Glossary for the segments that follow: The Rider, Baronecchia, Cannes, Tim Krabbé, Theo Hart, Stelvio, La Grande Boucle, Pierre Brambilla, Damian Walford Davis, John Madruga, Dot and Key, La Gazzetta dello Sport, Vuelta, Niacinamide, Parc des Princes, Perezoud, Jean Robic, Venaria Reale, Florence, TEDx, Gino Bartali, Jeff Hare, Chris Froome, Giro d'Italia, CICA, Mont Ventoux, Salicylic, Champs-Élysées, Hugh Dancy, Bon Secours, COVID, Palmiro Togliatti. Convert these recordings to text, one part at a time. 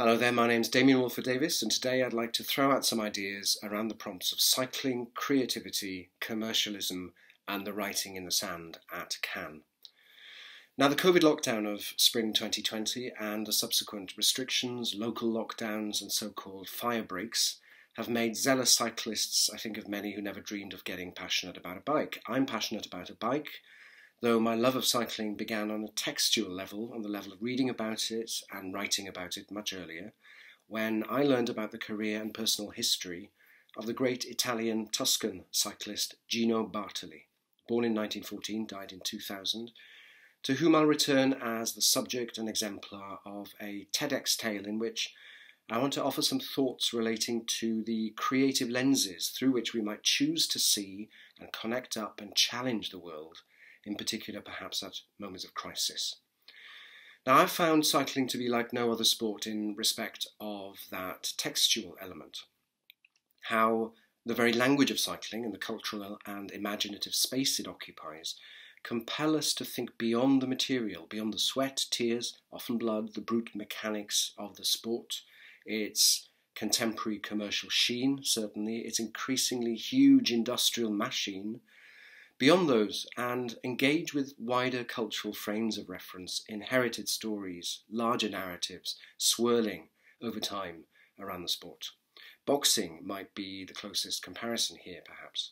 Hello there, my name's Damian Walford Davis, and today I'd like to throw out some ideas around the prompts of cycling, creativity, commercialism and the writing in the sand at Cannes. Now, the COVID lockdown of spring 2020 and the subsequent restrictions, local lockdowns and so-called fire breaks have made zealous cyclists, I think, of many who never dreamed of getting passionate about a bike. I'm passionate about a bike, though my love of cycling began on a textual level, on the level of reading about it and writing about it much earlier, when I learned about the career and personal history of the great Italian Tuscan cyclist Gino Bartali, born in 1914, died in 2000, to whom I'll return as the subject and exemplar of a TEDx tale in which I want to offer some thoughts relating to the creative lenses through which we might choose to see and connect up and challenge the world, in particular perhaps at moments of crisis. Now, I've found cycling to be like no other sport in respect of that textual element, how the very language of cycling and the cultural and imaginative space it occupies compel us to think beyond the material, beyond the sweat, tears, often blood, the brute mechanics of the sport, its contemporary commercial sheen, certainly, its increasingly huge industrial machine, beyond those, and engage with wider cultural frames of reference, inherited stories, larger narratives, swirling over time around the sport. Boxing might be the closest comparison here, perhaps.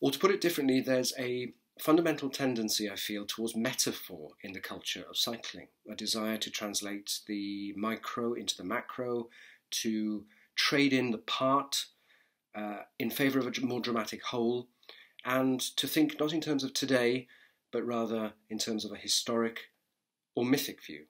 Or to put it differently, there's a fundamental tendency, I feel, towards metaphor in the culture of cycling, a desire to translate the micro into the macro, to trade in the part in favour of a more dramatic whole, and to think not in terms of today, but rather in terms of a historic or mythic view.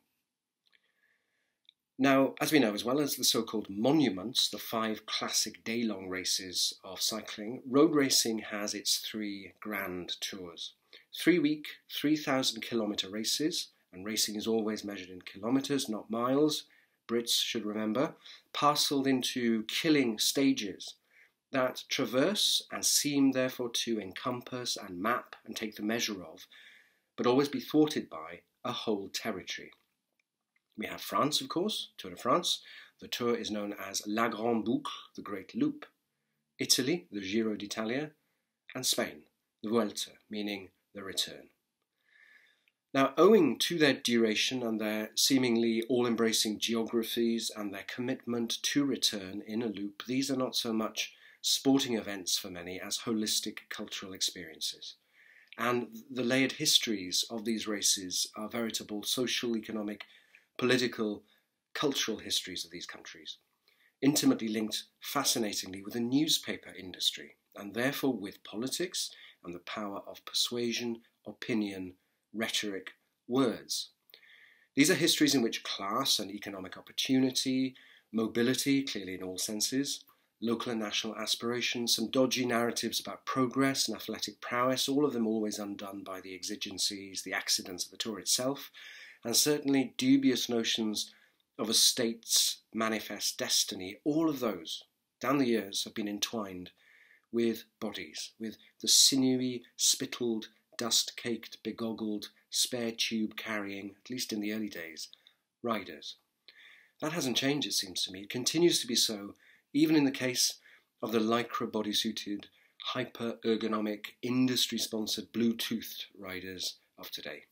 Now, as we know, as well as the so-called monuments, the five classic day-long races of cycling, road racing has its three grand tours. 3-week, 3,000-kilometre races, and racing is always measured in kilometres, not miles, Brits should remember, parcelled into killing stages that traverse and seem therefore to encompass and map and take the measure of, but always be thwarted by, a whole territory. We have France, of course, Tour de France. The tour is known as La Grande Boucle, the Great Loop. Italy, the Giro d'Italia. And Spain, the Vuelta, meaning the return. Now, owing to their duration and their seemingly all-embracing geographies and their commitment to return in a loop, these are not so much sporting events for many as holistic cultural experiences. And the layered histories of these races are veritable social, economic, political, cultural histories of these countries, intimately linked, fascinatingly, with the newspaper industry, and therefore with politics and the power of persuasion, opinion, rhetoric, words. These are histories in which class and economic opportunity, mobility, clearly in all senses, local and national aspirations, some dodgy narratives about progress and athletic prowess, all of them always undone by the exigencies, the accidents of the tour itself, and certainly dubious notions of a state's manifest destiny, all of those, down the years, have been entwined with bodies, with the sinewy, spittled, dust-caked, begoggled, spare-tube-carrying, at least in the early days, riders. That hasn't changed, it seems to me. It continues to be so, even in the case of the lycra-bodysuited, hyper-ergonomic, industry-sponsored, Bluetoothed riders of today.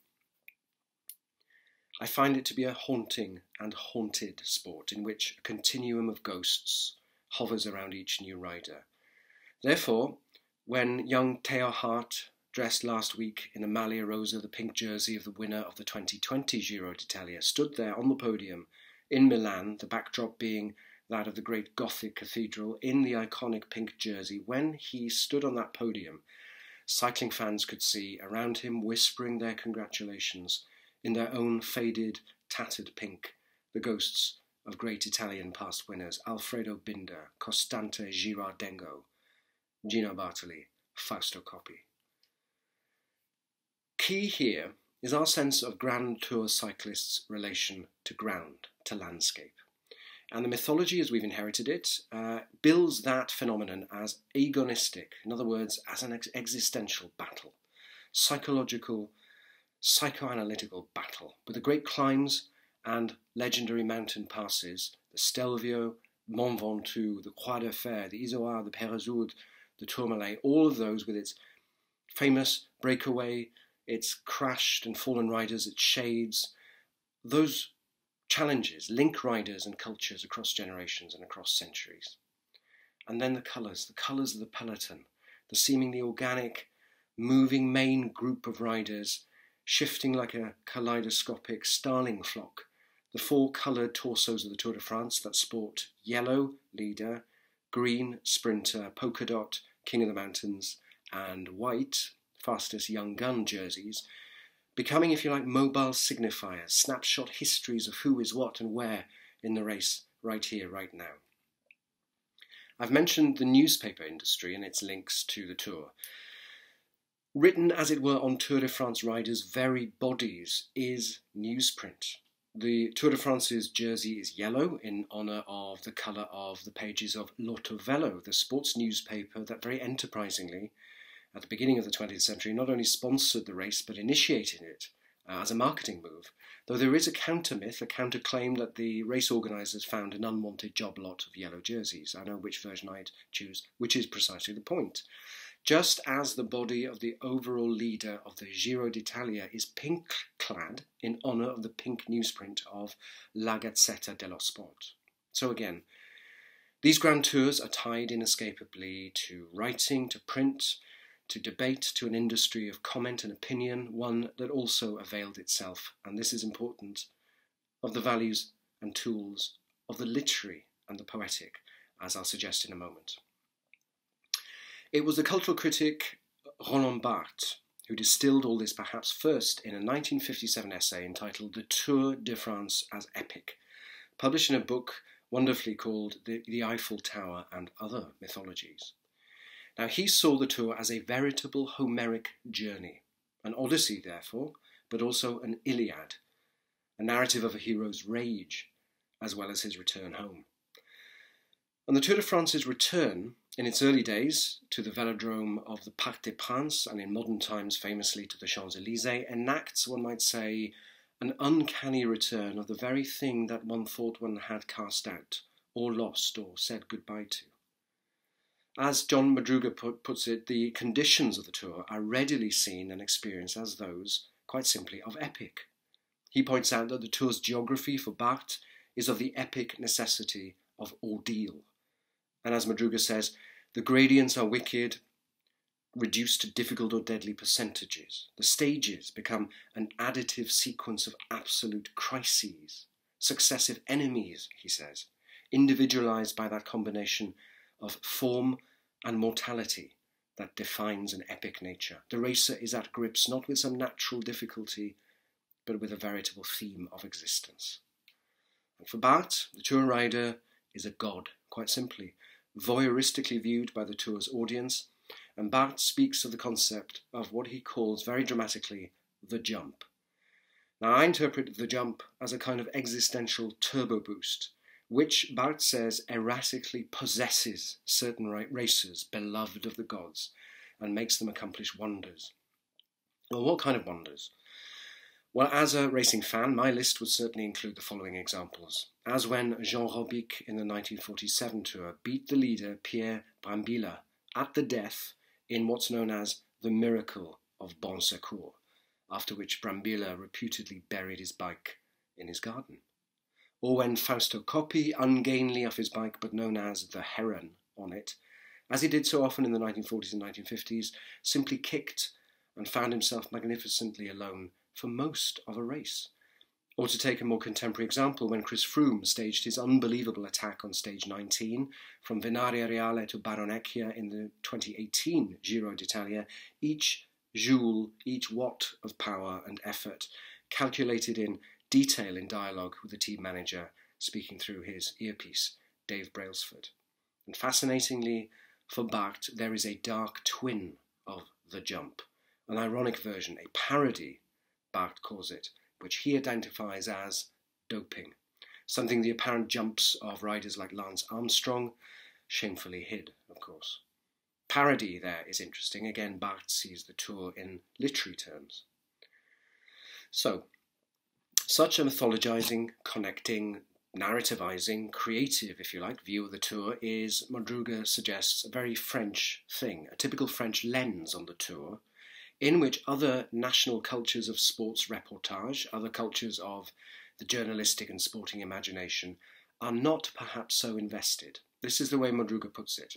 I find it to be a haunting and haunted sport in which a continuum of ghosts hovers around each new rider. Therefore, when young Theo Hart, dressed last week in a Maglia Rosa, the pink jersey of the winner of the 2020 Giro d'Italia, stood there on the podium in Milan, the backdrop being that of the great Gothic cathedral in the iconic pink jersey, when he stood on that podium, cycling fans could see around him whispering their congratulations in their own faded, tattered pink, the ghosts of great Italian past winners Alfredo Binda, Costante Girardengo, Gino Bartali, Fausto Coppi. Key here is our sense of Grand Tour cyclists' relation to ground, to landscape. And the mythology, as we've inherited it, builds that phenomenon as agonistic, in other words, as an existential battle, psychological, psychoanalytical battle, with the great climbs and legendary mountain passes, the Stelvio, Mont Ventoux, the Croix de Fer, the Isoard, the Perezoud, the Tourmalet, all of those with its famous breakaway, its crashed and fallen riders, its shades, those challenges link riders and cultures across generations and across centuries. And then the colours of the peloton, the seemingly organic, moving main group of riders, shifting like a kaleidoscopic starling flock, the four coloured torsos of the Tour de France that sport yellow, leader, green, sprinter, polka dot, king of the mountains, and white, fastest young gun jerseys, becoming, if you like, mobile signifiers, snapshot histories of who is what and where in the race right here, right now. I've mentioned the newspaper industry and its links to the Tour. Written, as it were, on Tour de France riders' very bodies is newsprint. The Tour de France's jersey is yellow in honour of the colour of the pages of L'Auto-Vélo, the sports newspaper that very enterprisingly, at the beginning of the 20th century, not only sponsored the race but initiated it as a marketing move, though there is a counter-myth, a counter-claim that the race organisers found an unwanted job lot of yellow jerseys. I know which version I'd choose, which is precisely the point. Just as the body of the overall leader of the Giro d'Italia is pink-clad in honour of the pink newsprint of La Gazzetta dello Sport. So again, these grand tours are tied inescapably to writing, to print, to debate, to an industry of comment and opinion, one that also availed itself, and this is important, of the values and tools of the literary and the poetic, as I'll suggest in a moment. It was the cultural critic Roland Barthes who distilled all this perhaps first in a 1957 essay entitled The Tour de France as Epic, published in a book wonderfully called The Eiffel Tower and Other Mythologies. Now he saw the Tour as a veritable Homeric journey, an odyssey therefore, but also an Iliad, a narrative of a hero's rage as well as his return home. And the Tour de France's return, in its early days, to the velodrome of the Parc des Princes, and in modern times famously to the Champs-Élysées, enacts, one might say, an uncanny return of the very thing that one thought one had cast out, or lost, or said goodbye to. As John Madruga puts it, the conditions of the Tour are readily seen and experienced as those, quite simply, of epic. He points out that the Tour's geography for Barthes is of the epic necessity of ordeal. And as Madruga says, the gradients are wicked, reduced to difficult or deadly percentages. The stages become an additive sequence of absolute crises, successive enemies, he says, individualized by that combination of form and mortality that defines an epic nature. The racer is at grips not with some natural difficulty, but with a veritable theme of existence. And for Barthes, the Tour rider is a god, quite simply, voyeuristically viewed by the Tour's audience, and Barthes speaks of the concept of what he calls, very dramatically, the jump. Now, I interpret the jump as a kind of existential turbo boost, which, Barthes says, erratically possesses certain racers, beloved of the gods, and makes them accomplish wonders. Well, what kind of wonders? Well, as a racing fan, my list would certainly include the following examples. As when Jean Robic in the 1947 Tour beat the leader Pierre Brambilla at the death in what's known as the miracle of Bon Secours, after which Brambilla reputedly buried his bike in his garden. Or when Fausto Coppi, ungainly off his bike but known as the Heron on it, as he did so often in the 1940s and 1950s, simply kicked and found himself magnificently alone for most of a race. Or to take a more contemporary example, when Chris Froome staged his unbelievable attack on stage 19 from Venaria Reale to Baronecchia in the 2018 Giro d'Italia, each joule, each watt of power and effort calculated in detail in dialogue with the team manager speaking through his earpiece, Dave Brailsford. And fascinatingly, for Barthes, there is a dark twin of the jump, an ironic version, a parody Barthes calls it, which he identifies as doping, something the apparent jumps of riders like Lance Armstrong shamefully hid, of course. Parody there is interesting. Again, Barthes sees the Tour in literary terms. So, Such a mythologizing, connecting, narrativizing, creative, if you like, view of the Tour is, Madruga suggests, a very French thing, a typical French lens on the Tour, in which other national cultures of sports reportage, other cultures of the journalistic and sporting imagination, are not perhaps so invested. This is the way Madruga puts it.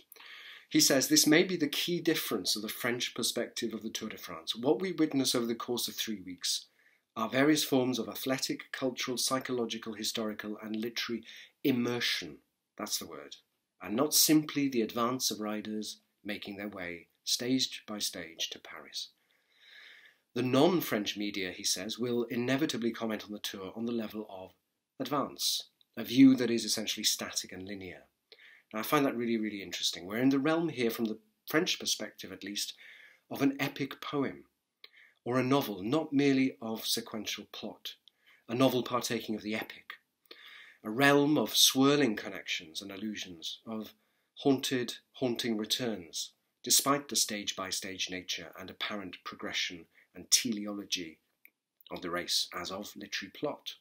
He says, this may be the key difference of the French perspective of the Tour de France. What we witness over the course of 3 weeks are various forms of athletic, cultural, psychological, historical, and literary immersion. That's the word. And not simply the advance of riders making their way, stage by stage, to Paris. The non-French media, he says, will inevitably comment on the Tour on the level of advance, a view that is essentially static and linear. And I find that really, really interesting. We're in the realm here, from the French perspective at least, of an epic poem or a novel, not merely of sequential plot, a novel partaking of the epic, a realm of swirling connections and allusions, of haunting returns, despite the stage-by-stage nature and apparent progression and teleology of the race as of literary plot.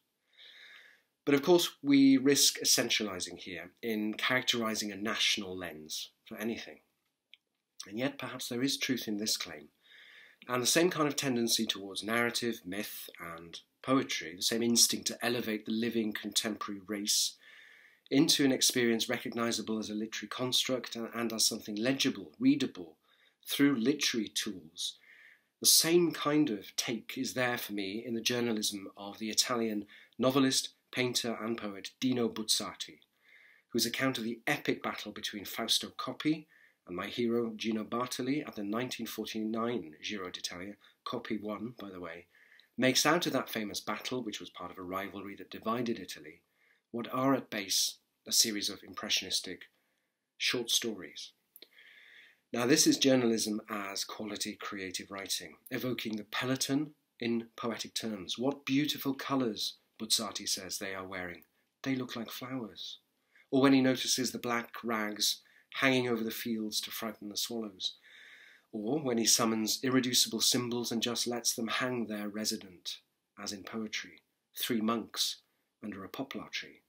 But of course we risk essentializing here in characterizing a national lens for anything. And yet perhaps there is truth in this claim. And the same kind of tendency towards narrative, myth and poetry, the same instinct to elevate the living contemporary race into an experience recognizable as a literary construct and as something legible, readable, through literary tools. The same kind of take is there for me in the journalism of the Italian novelist, painter and poet Dino Buzzati, whose account of the epic battle between Fausto Coppi and my hero Gino Bartali at the 1949 Giro d'Italia, Coppi won, by the way, makes out of that famous battle, which was part of a rivalry that divided Italy, what are at base a series of impressionistic short stories. Now, this is journalism as quality creative writing, evoking the peloton in poetic terms. What beautiful colours, Buzzati says, they are wearing. They look like flowers. Or when he notices the black rags hanging over the fields to frighten the swallows. Or when he summons irreducible symbols and just lets them hang there resident, as in poetry, 3 monks under a poplar tree.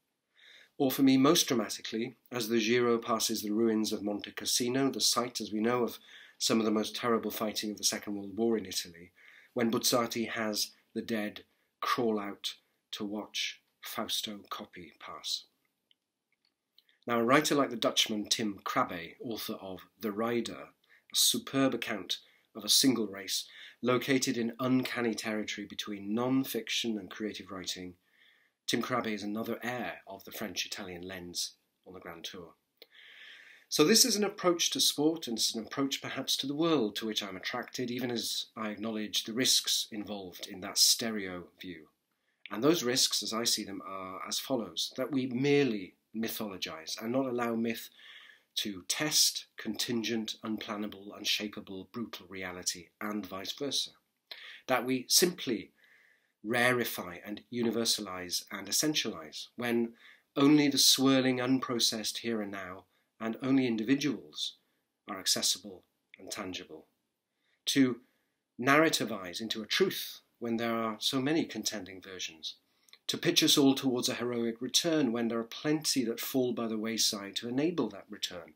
Or for me, most dramatically, as the Giro passes the ruins of Monte Cassino, the site, as we know, of some of the most terrible fighting of the Second World War in Italy, when Buzzati has the dead crawl out to watch Fausto Coppi pass. Now, a writer like the Dutchman Tim Krabbé, author of The Rider, a superb account of a single race located in uncanny territory between non-fiction and creative writing, Tim Krabbé is another heir of the French-Italian lens on the Grand Tour. So this is an approach to sport, and it's an approach perhaps to the world, to which I'm attracted, even as I acknowledge the risks involved in that stereo view. And those risks, as I see them, are as follows: that we merely mythologize and not allow myth to test contingent, unplannable, unshapeable, brutal reality, and vice versa. That we simply rarefy and universalize and essentialize, when only the swirling, unprocessed here and now, and only individuals, are accessible and tangible. To narrativize into a truth when there are so many contending versions. To pitch us all towards a heroic return when there are plenty that fall by the wayside to enable that return,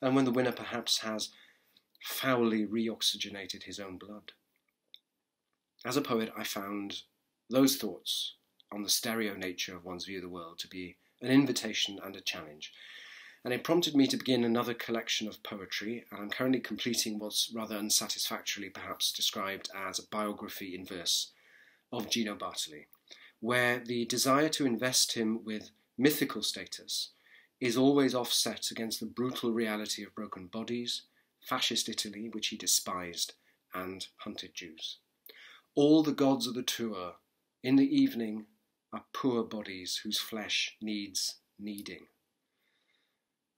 and when the winner perhaps has foully reoxygenated his own blood. As a poet, I found those thoughts on the stereo nature of one's view of the world to be an invitation and a challenge. And it prompted me to begin another collection of poetry, and I'm currently completing what's rather unsatisfactorily perhaps described as a biography in verse of Gino Bartali, where the desire to invest him with mythical status is always offset against the brutal reality of broken bodies, fascist Italy, which he despised, and hunted Jews. All the gods of the Tour in the evening are poor bodies whose flesh needs kneading.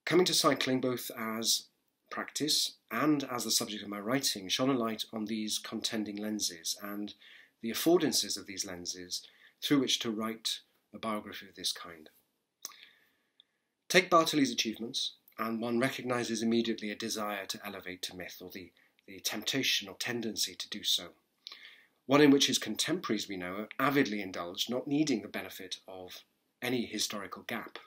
Coming to cycling, both as practice and as the subject of my writing, shone a light on these contending lenses and the affordances of these lenses through which to write a biography of this kind. Take Bartali's achievements, and one recognises immediately a desire to elevate to myth, or the temptation or tendency to do so. one in which his contemporaries we know avidly indulged, not needing the benefit of any historical gap.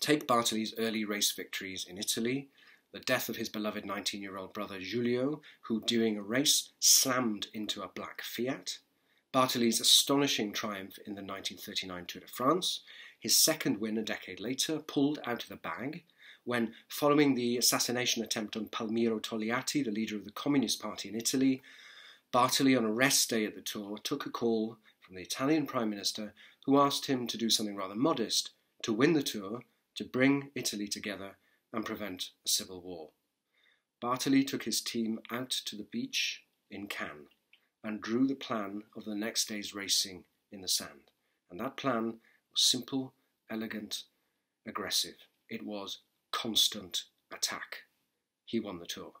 Take Bartali's early race victories in Italy, the death of his beloved 19-year-old brother Giulio, who during a race slammed into a black Fiat, Bartali's astonishing triumph in the 1939 Tour de France, his second win a decade later, pulled out of the bag, when, following the assassination attempt on Palmiro Togliatti, the leader of the Communist Party in Italy, Bartali, on a rest day at the Tour, took a call from the Italian Prime Minister, who asked him to do something rather modest, to win the Tour, to bring Italy together and prevent a civil war. Bartali took his team out to the beach in Cannes and drew the plan of the next day's racing in the sand. And that plan was simple, elegant, aggressive. It was constant attack. He won the Tour.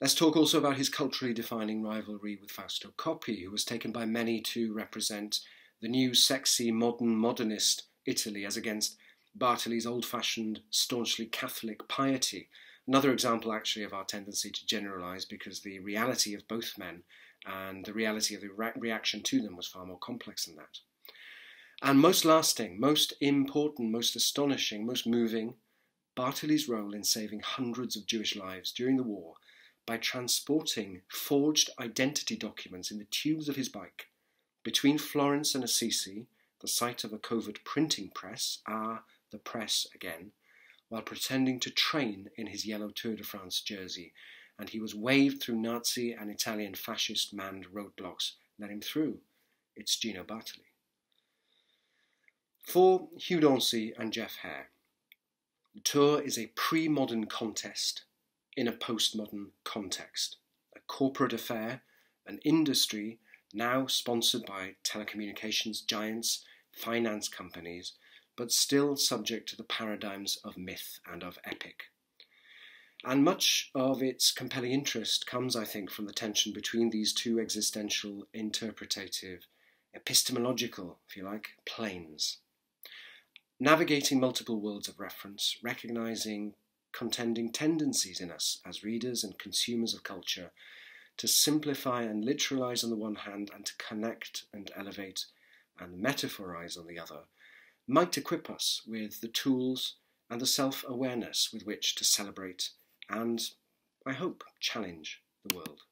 Let's talk also about his culturally defining rivalry with Fausto Coppi, who was taken by many to represent the new, sexy, modernist Italy, as against Bartali's old-fashioned, staunchly Catholic piety. Another example, actually, of our tendency to generalise, because the reality of both men and the reality of the reaction to them was far more complex than that. And most lasting, most important, most astonishing, most moving, Bartali's role in saving hundreds of Jewish lives during the war by transporting forged identity documents in the tubes of his bike between Florence and Assisi, the site of a covert printing press, the press again, while pretending to train in his yellow Tour de France jersey, and he was waved through Nazi and Italian fascist manned roadblocks. Let him through. It's Gino Bartali. For Hugh Dancy and Jeff Hare, the Tour is a pre-modern contest in a postmodern context, a corporate affair, an industry now sponsored by telecommunications giants, finance companies, but still subject to the paradigms of myth and of epic. And much of its compelling interest comes, I think, from the tension between these two existential, interpretative, epistemological, if you like, planes. Navigating multiple worlds of reference, recognising contending tendencies in us as readers and consumers of culture, to simplify and literalise on the one hand, and to connect and elevate and metaphorise on the other, might equip us with the tools and the self-awareness with which to celebrate and, I hope, challenge the world.